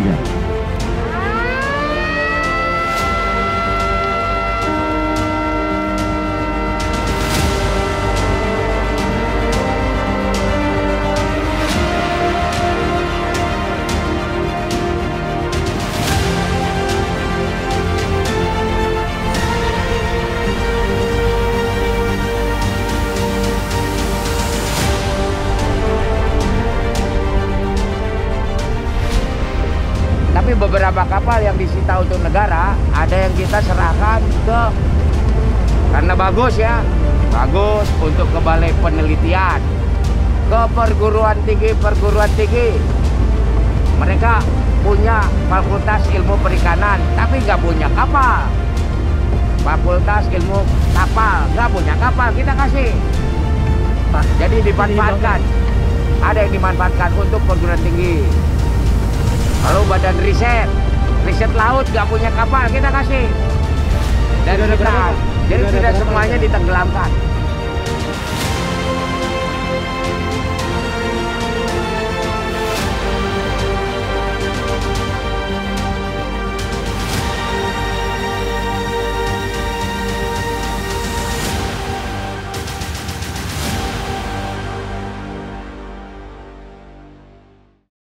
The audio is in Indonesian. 3. Beberapa kapal yang disita untuk negara ada yang kita serahkan ke, karena bagus ya, bagus untuk ke balai penelitian, ke perguruan tinggi. Mereka punya fakultas ilmu perikanan tapi nggak punya kapal, fakultas ilmu kapal nggak punya kapal, kita kasih. Jadi dimanfaatkan, ada yang dimanfaatkan untuk perguruan tinggi. Lalu badan riset laut nggak punya kapal, kita kasih. Dan kita, jadi tidak semuanya ditenggelamkan.